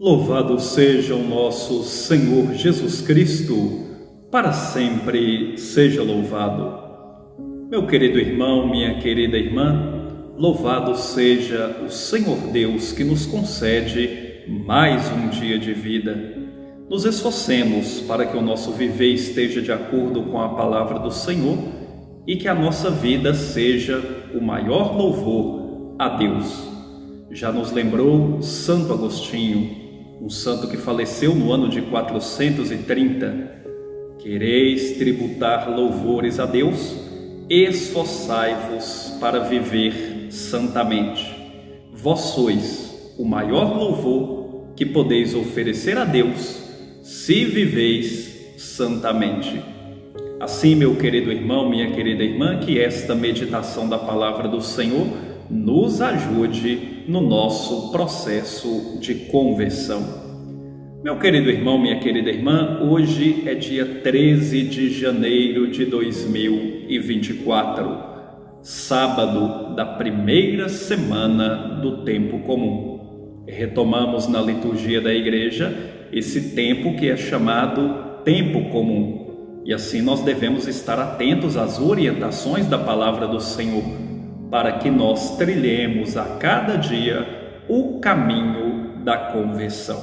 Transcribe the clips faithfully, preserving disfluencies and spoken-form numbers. Louvado seja o nosso Senhor Jesus Cristo, para sempre seja louvado. Meu querido irmão, minha querida irmã, louvado seja o Senhor Deus que nos concede mais um dia de vida. Nos esforcemos para que o nosso viver esteja de acordo com a palavra do Senhor e que a nossa vida seja o maior louvor a Deus. Já nos lembrou Santo Agostinho, um santo que faleceu no ano de quatrocentos e trinta. Quereis tributar louvores a Deus, esforçai-vos para viver santamente. Vós sois o maior louvor que podeis oferecer a Deus, se viveis santamente. Assim, meu querido irmão, minha querida irmã, que esta meditação da palavra do Senhor nos ajude no nosso processo de conversão. Meu querido irmão, minha querida irmã, hoje é dia treze de janeiro de dois mil e vinte e quatro, sábado da primeira semana do tempo comum. Retomamos na liturgia da igreja esse tempo que é chamado tempo comum, e assim nós devemos estar atentos às orientações da palavra do Senhor, para que nós trilhemos a cada dia o caminho da conversão.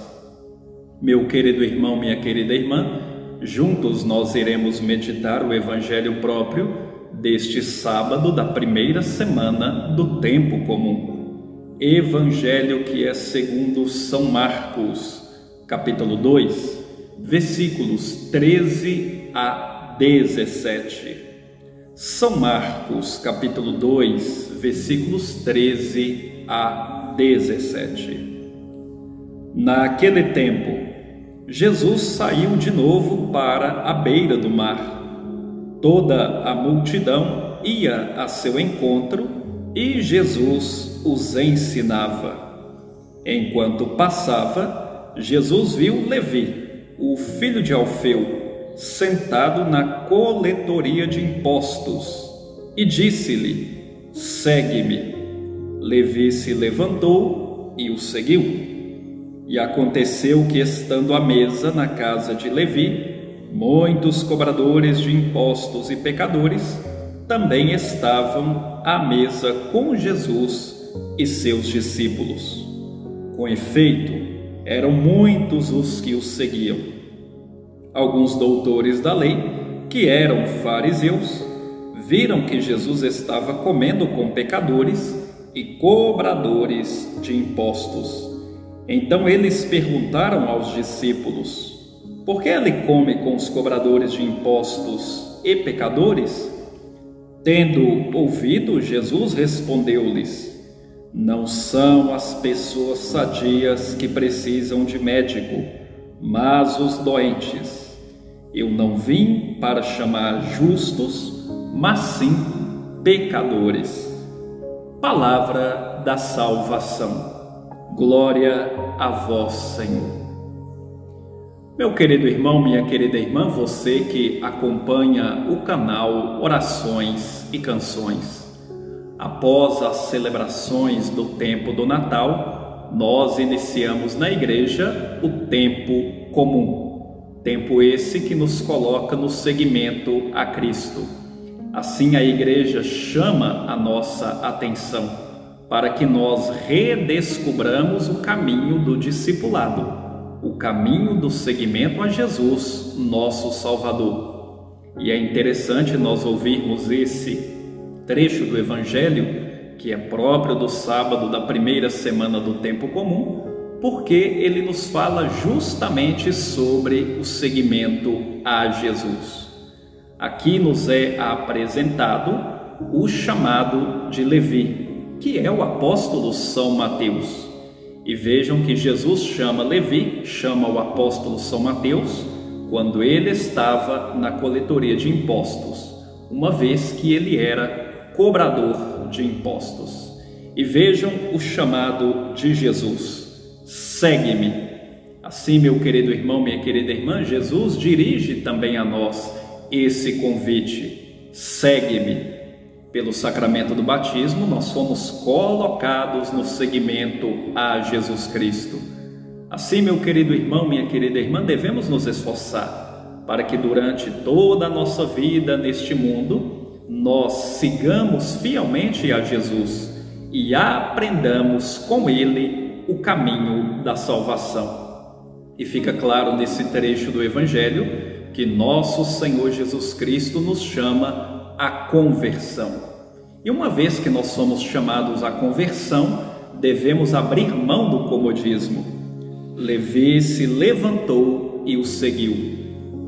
Meu querido irmão, minha querida irmã, juntos nós iremos meditar o Evangelho próprio deste sábado da primeira semana do tempo comum. Evangelho que é segundo São Marcos, capítulo dois, versículos treze a dezessete. São Marcos, capítulo dois, versículos treze a dezessete. Naquele tempo, Jesus saiu de novo para a beira do mar. Toda a multidão ia a seu encontro e Jesus os ensinava. Enquanto passava, Jesus viu Levi, o filho de Alfeu, sentado na coletoria de impostos, e disse-lhe: "Segue-me." Levi se levantou e o seguiu. E aconteceu que, estando à mesa na casa de Levi, muitos cobradores de impostos e pecadores também estavam à mesa com Jesus e seus discípulos. Com efeito, eram muitos os que os seguiam. Alguns doutores da lei, que eram fariseus, viram que Jesus estava comendo com pecadores e cobradores de impostos. Então eles perguntaram aos discípulos: "Por que ele come com os cobradores de impostos e pecadores?" Tendo ouvido, Jesus respondeu-lhes: "Não são as pessoas sadias que precisam de médico, mas os doentes. Eu não vim para chamar justos, mas sim pecadores." Palavra da salvação. Glória a vós, Senhor. Meu querido irmão, minha querida irmã, você que acompanha o canal Orações e Canções, após as celebrações do tempo do Natal, nós iniciamos na igreja o tempo comum. Tempo esse que nos coloca no seguimento a Cristo. Assim a igreja chama a nossa atenção para que nós redescubramos o caminho do discipulado, o caminho do seguimento a Jesus, nosso Salvador. E é interessante nós ouvirmos esse trecho do Evangelho, que é próprio do sábado da primeira semana do tempo comum, porque ele nos fala justamente sobre o seguimento a Jesus. Aqui nos é apresentado o chamado de Levi, que é o apóstolo São Mateus. E vejam que Jesus chama Levi, chama o apóstolo São Mateus, quando ele estava na coletoria de impostos, uma vez que ele era cobrador de impostos. E vejam o chamado de Jesus: "Segue-me." Assim, meu querido irmão, minha querida irmã, Jesus dirige também a nós esse convite: "Segue-me." Pelo sacramento do batismo, nós fomos colocados no seguimento a Jesus Cristo. Assim, meu querido irmão, minha querida irmã, devemos nos esforçar para que durante toda a nossa vida neste mundo, nós sigamos fielmente a Jesus e aprendamos com Ele o caminho da salvação. E fica claro nesse trecho do Evangelho que nosso Senhor Jesus Cristo nos chama à conversão. E uma vez que nós somos chamados à conversão, devemos abrir mão do comodismo. Levi se levantou e o seguiu.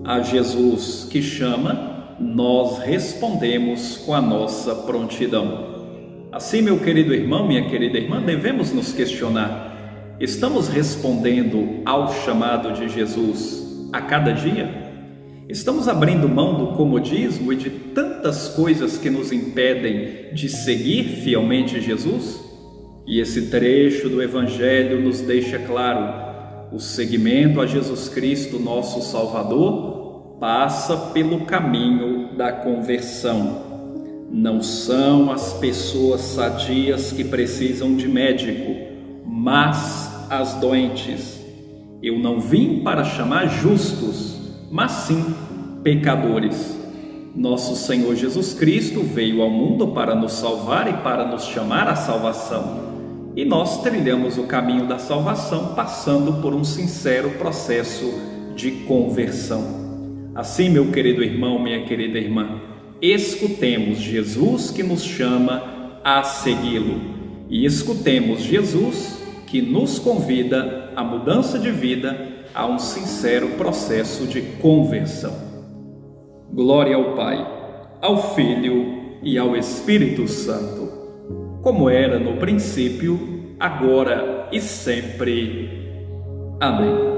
A Jesus que chama, nós respondemos com a nossa prontidão. Assim, meu querido irmão, minha querida irmã, devemos nos questionar. Estamos respondendo ao chamado de Jesus a cada dia? Estamos abrindo mão do comodismo e de tantas coisas que nos impedem de seguir fielmente Jesus? E esse trecho do Evangelho nos deixa claro: o seguimento a Jesus Cristo, nosso Salvador, passa pelo caminho da conversão. Não são as pessoas sadias que precisam de médico, mas as doentes. Eu não vim para chamar justos, mas sim pecadores. Nosso Senhor Jesus Cristo veio ao mundo para nos salvar e para nos chamar à salvação. E nós trilhamos o caminho da salvação passando por um sincero processo de conversão. Assim, meu querido irmão, minha querida irmã, escutemos Jesus que nos chama a segui-lo, e escutemos Jesus que nos convida à mudança de vida, a um sincero processo de conversão. Glória ao Pai, ao Filho e ao Espírito Santo, como era no princípio, agora e sempre. Amém.